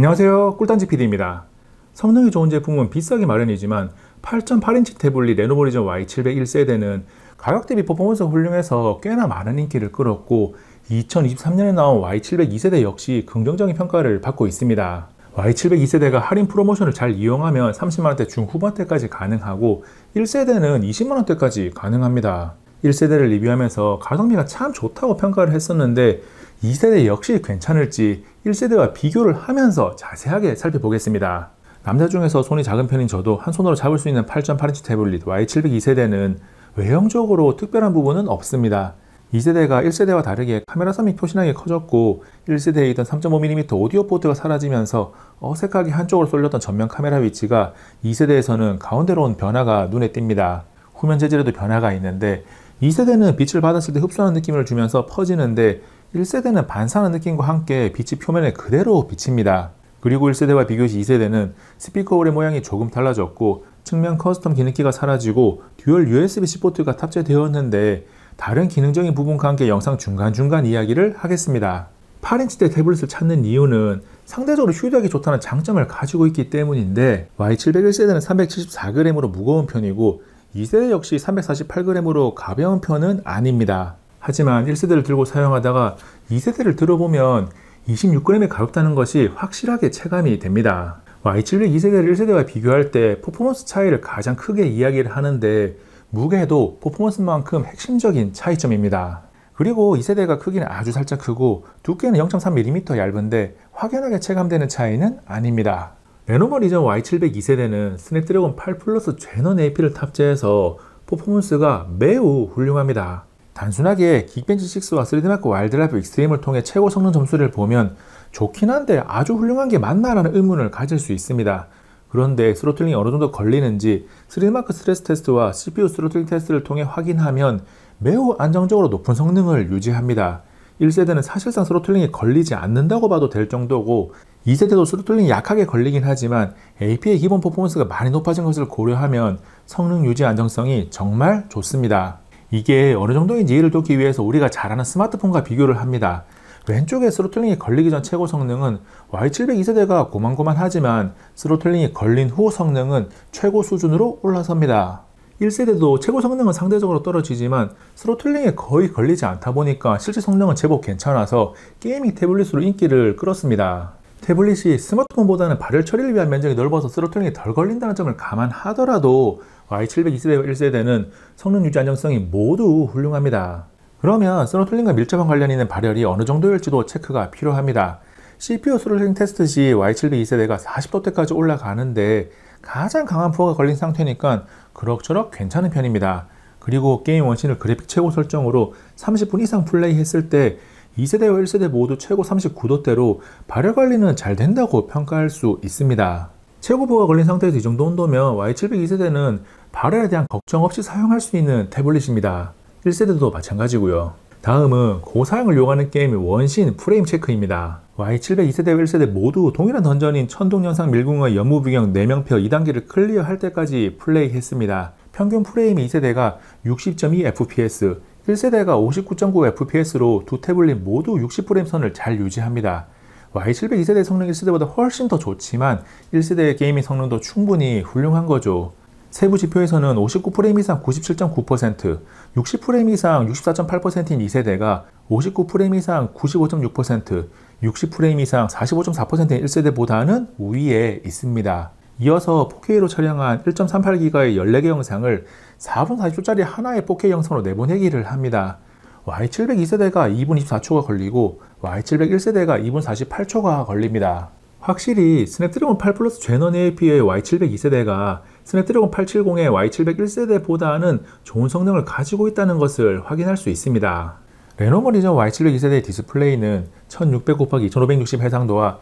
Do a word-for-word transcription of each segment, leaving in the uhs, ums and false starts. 안녕하세요, 꿀단지 피디입니다. 성능이 좋은 제품은 비싸기 마련이지만 팔 점 팔 인치 태블릿 레노버 리전 와이 칠백 일 세대는 가격 대비 퍼포먼스가 훌륭해서 꽤나 많은 인기를 끌었고, 이천이십삼 년에 나온 와이 칠백 이 세대 역시 긍정적인 평가를 받고 있습니다. 와이 칠백 이 세대가 할인 프로모션을 잘 이용하면 삼십만 원대 중후반대까지 가능하고, 일 세대는 이십만 원대까지 가능합니다. 일 세대를 리뷰하면서 가성비가 참 좋다고 평가를 했었는데, 이 세대 역시 괜찮을지 일 세대와 비교를 하면서 자세하게 살펴보겠습니다. 남자 중에서 손이 작은 편인 저도 한 손으로 잡을 수 있는 팔 점 팔 인치 태블릿 와이 칠백 이 세대는 외형적으로 특별한 부분은 없습니다. 이 세대가 일 세대와 다르게 카메라 섬이 표시나게 커졌고, 일 세대에 있던 삼 점 오 밀리미터 오디오 포트가 사라지면서 어색하게 한쪽으로 쏠렸던 전면 카메라 위치가 이 세대에서는 가운데로 온 변화가 눈에 띕니다. 후면 재질에도 변화가 있는데, 이 세대는 빛을 받았을 때 흡수하는 느낌을 주면서 퍼지는데, 일 세대는 반사하는 느낌과 함께 빛이 표면에 그대로 비칩니다. 그리고 일 세대와 비교시 이 세대는 스피커 홀의 모양이 조금 달라졌고, 측면 커스텀 기능키가 사라지고 듀얼 유 에스 비 씨 포트가 탑재되었는데, 다른 기능적인 부분과 함께 영상 중간중간 이야기를 하겠습니다. 팔 인치대 태블릿을 찾는 이유는 상대적으로 휴대하기 좋다는 장점을 가지고 있기 때문인데, 와이 칠백 일 세대는 삼백칠십사 그램으로 무거운 편이고 이 세대 역시 삼백사십팔 그램으로 가벼운 편은 아닙니다. 하지만 일 세대를 들고 사용하다가 이 세대를 들어보면 이십육 그램이 가볍다는 것이 확실하게 체감이 됩니다. 와이 칠백 이 세대를 일 세대와 비교할 때 퍼포먼스 차이를 가장 크게 이야기를 하는데, 무게도 퍼포먼스만큼 핵심적인 차이점입니다. 그리고 이 세대가 크기는 아주 살짝 크고 두께는 영 점 삼 밀리미터 얇은데 확연하게 체감되는 차이는 아닙니다. 레노버 리전 와이 칠백 이 세대는 스냅드래곤 팔 플러스 제너 에이피를 탑재해서 퍼포먼스가 매우 훌륭합니다. 단순하게 긱벤치 식스와 쓰리디 마크 와일드라이브 익스트림을 통해 최고 성능 점수를 보면 좋긴 한데 아주 훌륭한 게 맞나 라는 의문을 가질 수 있습니다. 그런데 스로틀링이 어느 정도 걸리는지 쓰리디 마크 스트레스 테스트와 씨 피 유 스로틀링 테스트를 통해 확인하면 매우 안정적으로 높은 성능을 유지합니다. 일 세대는 사실상 스로틀링이 걸리지 않는다고 봐도 될 정도고, 이 세대도 스로틀링이 약하게 걸리긴 하지만 에이피의 기본 퍼포먼스가 많이 높아진 것을 고려하면 성능 유지 안정성이 정말 좋습니다. 이게 어느 정도인지 이해를 돕기 위해서 우리가 잘 아는 스마트폰과 비교를 합니다. 왼쪽에 스로틀링이 걸리기 전 최고 성능은 와이 칠백 이 세대가 고만고만하지만 스로틀링이 걸린 후 성능은 최고 수준으로 올라섭니다. 일 세대도 최고 성능은 상대적으로 떨어지지만 스로틀링에 거의 걸리지 않다 보니까 실제 성능은 제법 괜찮아서 게이밍 태블릿으로 인기를 끌었습니다. 태블릿이 스마트폰보다는 발열 처리를 위한 면적이 넓어서 스로틀링이 덜 걸린다는 점을 감안하더라도 와이 칠백 이 세대와 일 세대는 성능 유지 안정성이 모두 훌륭합니다. 그러면 스로틀링과 밀접한 관련 있는 발열이 어느 정도일지도 체크가 필요합니다. 씨 피 유 스로틀링 테스트 시 와이 칠백 이 세대가 사십 도대까지 올라가는데 가장 강한 부하가 걸린 상태니까 그럭저럭 괜찮은 편입니다. 그리고 게임 원신을 그래픽 최고 설정으로 삼십 분 이상 플레이했을 때 이 세대와 일 세대 모두 최고 삼십구 도대로 발열 관리는 잘 된다고 평가할 수 있습니다. 최고 부하가 걸린 상태에서 이 정도 온도면 와이 칠백 이 세대는 발열에 대한 걱정 없이 사용할 수 있는 태블릿입니다. 일 세대도 마찬가지고요. 다음은 고사양을 요구하는 게임인 원신 프레임 체크입니다. 와이 칠백 이 세대와 일 세대 모두 동일한 던전인 천둥연상 밀궁의 연무비경 네 명표 이 단계를 클리어할 때까지 플레이했습니다. 평균 프레임이 이 세대가 육십 점 이 에프 피 에스, 일 세대가 오십구 점 구 에프 피 에스로 두 태블릿 모두 육십 프레임 선을 잘 유지합니다. 와이 칠백 이 세대의 성능이 일 세대보다 훨씬 더 좋지만 일 세대의 게이밍 성능도 충분히 훌륭한 거죠. 세부 지표에서는 오십구 프레임 이상 구십칠 점 구 퍼센트, 육십 프레임 이상 육십사 점 팔 퍼센트인 이 세대가 오십구 프레임 이상 구십오 점 육 퍼센트, 육십 프레임 이상 사십오 점 사 퍼센트인 일 세대보다는 우위에 있습니다. 이어서 포 케이로 촬영한 일 점 삼팔 기가의 열네 개 영상을 사 분 사십 초짜리 하나의 포 케이 영상으로 내보내기를 합니다. 와이 칠백 이 세대가 이 분 이십사 초가 걸리고 와이 칠백 일 세대가 이 분 사십팔 초가 걸립니다. 확실히 스냅드래곤 팔 플러스 제너 에이피의 와이 칠백 이 세대가 스냅드래곤 팔백칠십의 와이 칠백 일 세대보다는 좋은 성능을 가지고 있다는 것을 확인할 수 있습니다. 레노버 리전 와이 칠백 이 세대의 디스플레이는 천육백 곱하기 이천오백육십 해상도와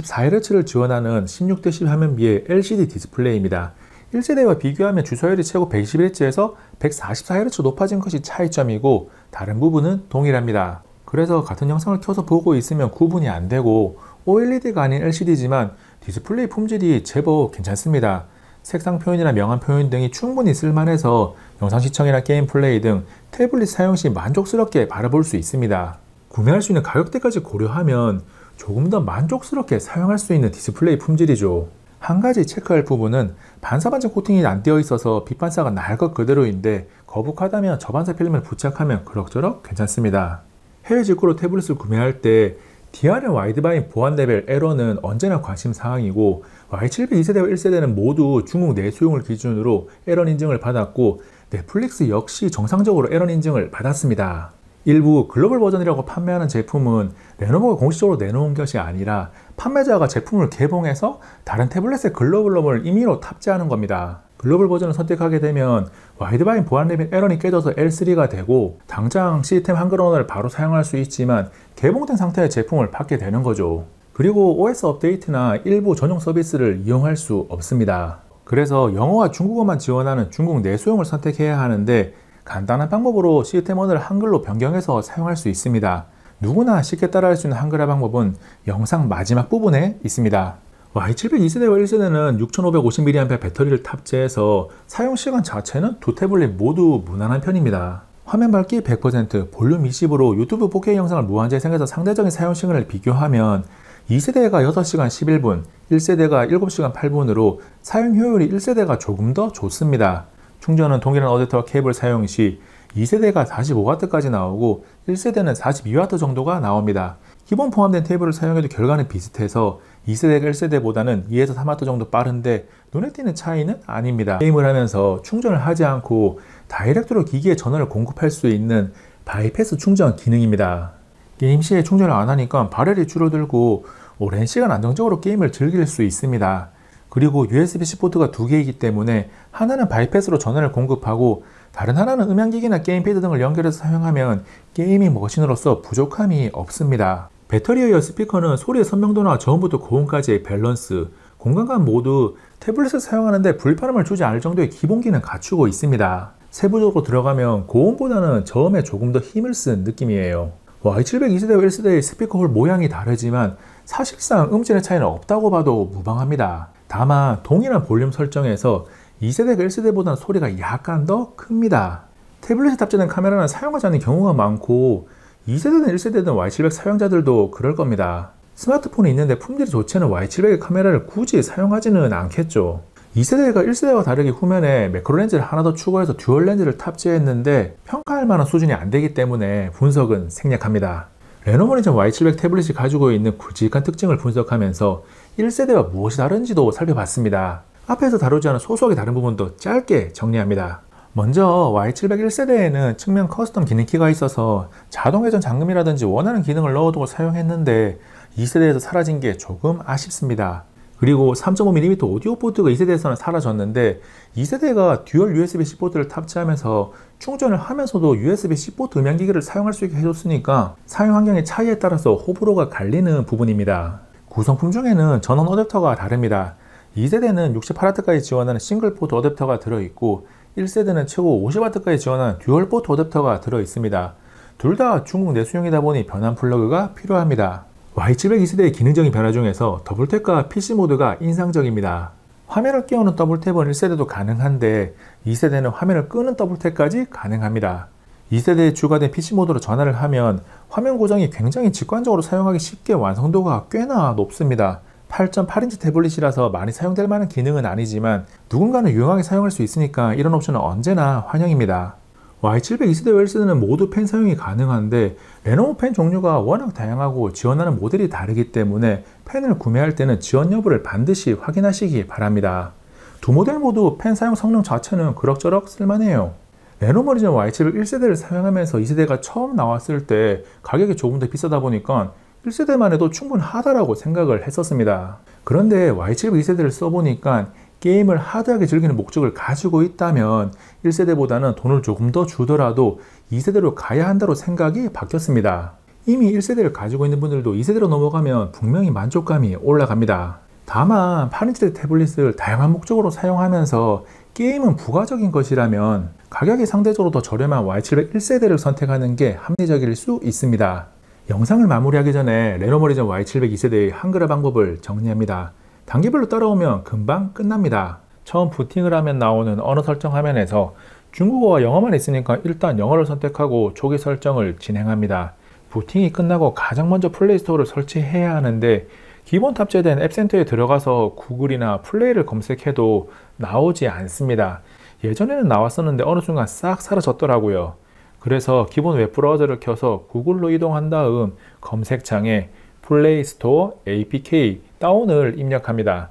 백사십사 헤르츠를 지원하는 십육 대 십 화면 비의 엘 씨 디 디스플레이입니다. 일 세대와 비교하면 주서열이 최고 백이십 헤르츠에서 백사십사 헤르츠 높아진 것이 차이점이고, 다른 부분은 동일합니다. 그래서 같은 영상을 켜서 보고 있으면 구분이 안 되고, 오 엘 이 디가 아닌 엘 씨 디지만 디스플레이 품질이 제법 괜찮습니다. 색상 표현이나 명암 표현 등이 충분히 쓸만해서 영상 시청이나 게임 플레이 등 태블릿 사용 시 만족스럽게 바라볼 수 있습니다. 구매할 수 있는 가격대까지 고려하면 조금 더 만족스럽게 사용할 수 있는 디스플레이 품질이죠. 한 가지 체크할 부분은 반사반사 코팅이 안 되어 있어서 빛반사가 날 것 그대로인데 거북하다면 저반사 필름을 부착하면 그럭저럭 괜찮습니다. 해외 직구로 태블릿을 구매할 때 디알엠 와이드바인 보안 레벨 에러는 언제나 관심 사항이고 와이 칠백 이 세대와 일 세대는 모두 중국 내수용을 기준으로 에런 인증을 받았고 넷플릭스 역시 정상적으로 에런 인증을 받았습니다. 일부 글로벌 버전이라고 판매하는 제품은 레노버가 공식적으로 내놓은 것이 아니라 판매자가 제품을 개봉해서 다른 태블릿의 글로벌 버전을 임의로 탑재하는 겁니다. 글로벌 버전을 선택하게 되면 와이드바인 보안 레벨 에런이 깨져서 엘 쓰리가 되고 당장 시스템 한글언어를 바로 사용할 수 있지만 개봉된 상태의 제품을 받게 되는 거죠. 그리고 오에스 업데이트나 일부 전용 서비스를 이용할 수 없습니다. 그래서 영어와 중국어만 지원하는 중국 내수용을 선택해야 하는데 간단한 방법으로 시스템 언어를 한글로 변경해서 사용할 수 있습니다. 누구나 쉽게 따라할 수 있는 한글화 방법은 영상 마지막 부분에 있습니다. 와이 칠백 이 세대와 일 세대는 육천오백오십 밀리암페어 배터리를 탑재해서 사용시간 자체는 두 태블릿 모두 무난한 편입니다. 화면 밝기 백 퍼센트, 볼륨 이십으로 유튜브 포케이 영상을 무한재생해서 상대적인 사용시간을 비교하면 이 세대가 여섯 시간 십일 분, 일 세대가 일곱 시간 팔 분으로 사용 효율이 일 세대가 조금 더 좋습니다. 충전은 동일한 어댑터와 케이블 사용 시 이 세대가 사십오 와트까지 나오고 일 세대는 사십이 와트 정도가 나옵니다. 기본 포함된 테이블을 사용해도 결과는 비슷해서 이 세대가 일 세대보다는 이에서 삼 와트 정도 빠른데 눈에 띄는 차이는 아닙니다. 게임을 하면서 충전을 하지 않고 다이렉트로 기기에 전원을 공급할 수 있는 바이패스 충전 기능입니다. 게임 시에 충전을 안 하니까 발열이 줄어들고 오랜 시간 안정적으로 게임을 즐길 수 있습니다. 그리고 유에스비-C 포트가 두 개이기 때문에 하나는 바이패스로 전원을 공급하고 다른 하나는 음향기기나 게임패드 등을 연결해서 사용하면 게이밍 머신으로서 부족함이 없습니다. 배터리의 스피커는 소리의 선명도나 저음부터 고음까지의 밸런스, 공간감 모두 태블릿을 사용하는데 불편함을 주지 않을 정도의 기본기는 갖추고 있습니다. 세부적으로 들어가면 고음보다는 저음에 조금 더 힘을 쓴 느낌이에요. 와이 칠백 이 세대와 일 세대의 스피커홀 모양이 다르지만 사실상 음질의 차이는 없다고 봐도 무방합니다. 다만 동일한 볼륨 설정에서 이 세대가 일 세대보다는 소리가 약간 더 큽니다. 태블릿에 탑재된 카메라는 사용하지 않는 경우가 많고 이 세대든 일 세대든 와이 칠백 사용자들도 그럴 겁니다. 스마트폰이 있는데 품질이 좋지 않은 와이 칠백의 카메라를 굳이 사용하지는 않겠죠. 이 세대가 일 세대와 다르게 후면에 매크로렌즈를 하나 더 추가해서 듀얼렌즈를 탑재했는데 평가할 만한 수준이 안 되기 때문에 분석은 생략합니다. 레노버 리전 와이 칠백 태블릿이 가지고 있는 굵직한 특징을 분석하면서 일 세대와 무엇이 다른지도 살펴봤습니다. 앞에서 다루지 않은 소소하게 다른 부분도 짧게 정리합니다. 먼저 와이 칠백 일 세대에는 측면 커스텀 기능키가 있어서 자동 회전 잠금이라든지 원하는 기능을 넣어두고 사용했는데 이 세대에서 사라진 게 조금 아쉽습니다. 그리고 삼 점 오 밀리미터 오디오 포트가 이 세대에서는 사라졌는데 이 세대가 듀얼 유에스비-C 포트를 탑재하면서 충전을 하면서도 유에스비-C 포트 음향기기를 사용할 수 있게 해줬으니까 사용 환경의 차이에 따라서 호불호가 갈리는 부분입니다. 구성품 중에는 전원 어댑터가 다릅니다. 이 세대는 육십팔 와트까지 지원하는 싱글 포트 어댑터가 들어있고 일 세대는 최고 오십 와트까지 지원하는 듀얼 포트 어댑터가 들어있습니다. 둘 다 중국 내수용이다 보니 변환 플러그가 필요합니다. 와이 칠백 이 세대의 기능적인 변화 중에서 더블탭과 피씨 모드가 인상적입니다. 화면을 끼우는 더블탭은 일 세대도 가능한데 이 세대는 화면을 끄는 더블탭까지 가능합니다. 이 세대에 추가된 피씨 모드로 전환을 하면 화면 고정이 굉장히 직관적으로 사용하기 쉽게 완성도가 꽤나 높습니다. 팔 점 팔 인치 태블릿이라서 많이 사용될 만한 기능은 아니지만 누군가는 유용하게 사용할 수 있으니까 이런 옵션은 언제나 환영입니다. 와이 칠백 이 세대와 일 세대는 모두 펜 사용이 가능한데 레노버 펜 종류가 워낙 다양하고 지원하는 모델이 다르기 때문에 펜을 구매할 때는 지원 여부를 반드시 확인하시기 바랍니다. 두 모델 모두 펜 사용 성능 자체는 그럭저럭 쓸만해요. 레노버 리전 와이 칠백 일 세대를 사용하면서 이 세대가 처음 나왔을 때 가격이 조금 더 비싸다 보니까 일 세대만 해도 충분하다라고 생각을 했었습니다. 그런데 와이 칠백 이 세대를 써보니까 게임을 하드하게 즐기는 목적을 가지고 있다면 일 세대보다는 돈을 조금 더 주더라도 이 세대로 가야 한다로 생각이 바뀌었습니다. 이미 일 세대를 가지고 있는 분들도 이 세대로 넘어가면 분명히 만족감이 올라갑니다. 다만 팔 인치 태블릿을 다양한 목적으로 사용하면서 게임은 부가적인 것이라면 가격이 상대적으로 더 저렴한 와이 칠백 일 세대를 선택하는 게 합리적일 수 있습니다. 영상을 마무리하기 전에 레노버 리전 와이 칠백 이 세대의 한글화 방법을 정리합니다. 단계별로 따라오면 금방 끝납니다. 처음 부팅을 하면 나오는 언어 설정 화면에서 중국어와 영어만 있으니까 일단 영어를 선택하고 초기 설정을 진행합니다. 부팅이 끝나고 가장 먼저 플레이스토어를 설치해야 하는데 기본 탑재된 앱센터에 들어가서 구글이나 플레이를 검색해도 나오지 않습니다. 예전에는 나왔었는데 어느 순간 싹 사라졌더라고요. 그래서 기본 웹브라우저를 켜서 구글로 이동한 다음 검색창에 플레이스토어 에이피케이 다운을 입력합니다.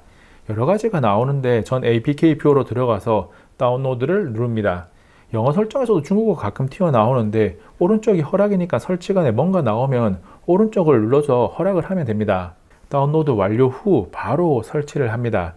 여러가지가 나오는데 전 에이피케이 표로 들어가서 다운로드를 누릅니다. 영어 설정에서도 중국어가 가끔 튀어나오는데 오른쪽이 허락이니까 설치간에 뭔가 나오면 오른쪽을 눌러서 허락을 하면 됩니다. 다운로드 완료 후 바로 설치를 합니다.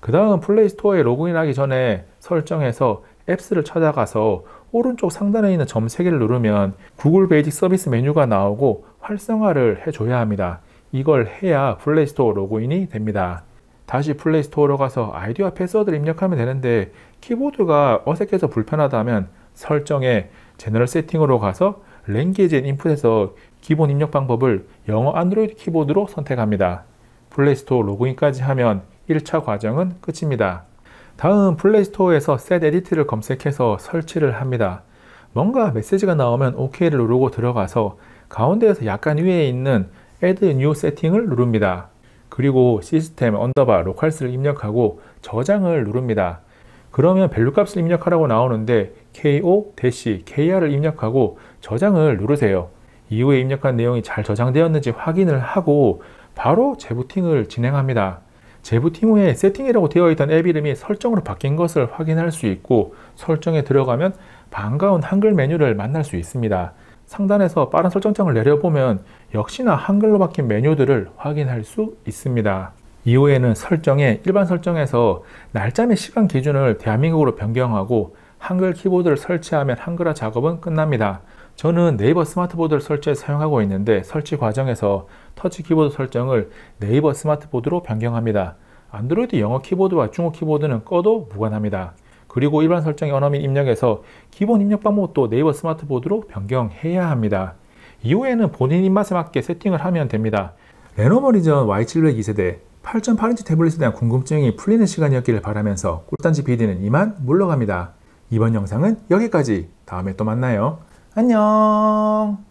그 다음 플레이스토어에 로그인하기 전에 설정에서 앱스를 찾아가서 오른쪽 상단에 있는 점 세 개를 누르면 구글 베이직 서비스 메뉴가 나오고 활성화를 해줘야 합니다. 이걸 해야 플레이스토어 로그인이 됩니다. 다시 플레이스토어로 가서 아이디와 패스워드를 입력하면 되는데 키보드가 어색해서 불편하다면 설정에 제너럴 세팅으로 가서 랭귀지 앤 인풋에서 기본 입력 방법을 영어 안드로이드 키보드로 선택합니다. 플레이스토어 로그인까지 하면 일 차 과정은 끝입니다. 다음 플레이스토어에서 셋 에디트를 검색해서 설치를 합니다. 뭔가 메시지가 나오면 오케이를 누르고 들어가서 가운데에서 약간 위에 있는 Add New Setting을 누릅니다. 그리고 시스템 언더바 로컬스를 입력하고 저장을 누릅니다. 그러면 밸류 값을 입력하라고 나오는데 케이오 케이알을 입력하고 저장을 누르세요. 이후에 입력한 내용이 잘 저장되었는지 확인을 하고 바로 재부팅을 진행합니다. 재부팅 후에 세팅이라고 되어 있던 앱 이름이 설정으로 바뀐 것을 확인할 수 있고 설정에 들어가면 반가운 한글 메뉴를 만날 수 있습니다. 상단에서 빠른 설정창을 내려보면 역시나 한글로 바뀐 메뉴들을 확인할 수 있습니다. 이후에는 설정에 일반 설정에서 날짜 및 시간 기준을 대한민국으로 변경하고 한글 키보드를 설치하면 한글화 작업은 끝납니다. 저는 네이버 스마트보드를 설치해 사용하고 있는데 설치 과정에서 터치 키보드 설정을 네이버 스마트보드로 변경합니다. 안드로이드 영어 키보드와 중국 키보드는 꺼도 무관합니다. 그리고 일반 설정의 언어 및 입력에서 기본 입력 방법도 네이버 스마트보드로 변경해야 합니다. 이후에는 본인 입맛에 맞게 세팅을 하면 됩니다. 레노버 리전 와이 칠백 이 세대 팔 점 팔 인치 태블릿에 대한 궁금증이 풀리는 시간이었기를 바라면서 꿀단지 피디는 이만 물러갑니다. 이번 영상은 여기까지. 다음에 또 만나요. 안녕.